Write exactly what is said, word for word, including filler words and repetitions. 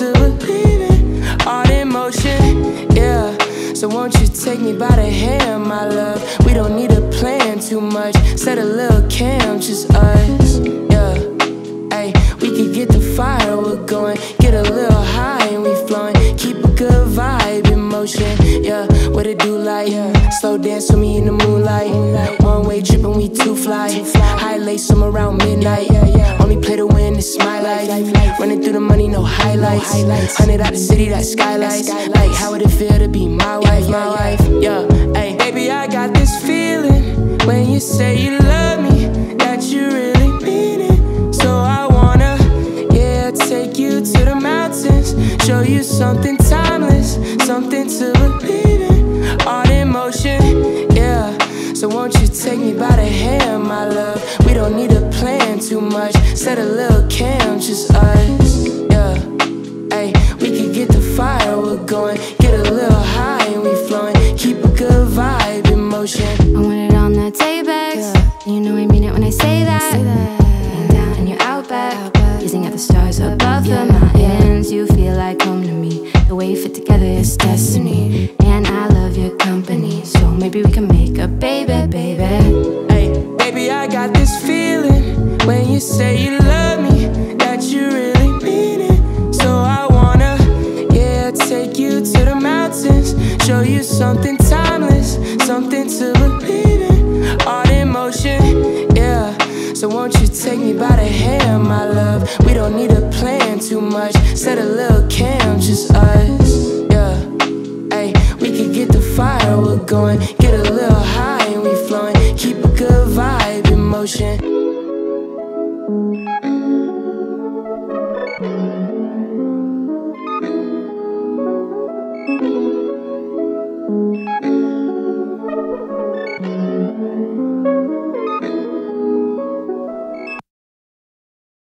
to believe it, all in motion, yeah. So won't you take me by the hand, my love? We don't need a plan too much, set a little cam, just us, yeah. Ay, we could get the firework going, get a little high and we flowing, keep a good vibe in motion, yeah. What it do like, yeah. Slow dance with me in the moonlight, one way trip and we too fly, high lace them around midnight, yeah, yeah. Only play to win, it's my life. Life, life. Running through the money, no highlights. No highlights. Hunted out the city, that skylights. Skylights. Like, how would it feel to be my wife? Yeah, my wife, yeah. yeah. Ay. Baby, I got this feeling when you say you love me, that you really mean it. So I wanna, yeah, take you to the mountains, show you something timeless, something to believe in. All in motion, yeah. So won't you take me by the hand, my love? We don't need a plan too much, set a little cam, just us, yeah. Ay, we could get the firework going, get a little high and we flowing, keep a good vibe in motion. I want it on that Tay-Bax, yeah. You know I mean it when I say that, say that. Laying down in your Outback, Outback. Gazing at the stars above, yeah. The mountains, you feel like home to me. The way you fit together is destiny, and I love your company. So maybe we can make a baby, baby. Ay, baby, I got this feeling when you say you love me, that you really mean it. So I wanna, yeah, take you to the mountains, show you something timeless, something to believe in. All in motion, yeah. So won't you take me by the hand, my love? We don't need a plan too much, set a little cam, just us, yeah. Ay, we could get the firework going, get a little high and we flowing, keep a good vibe in motion.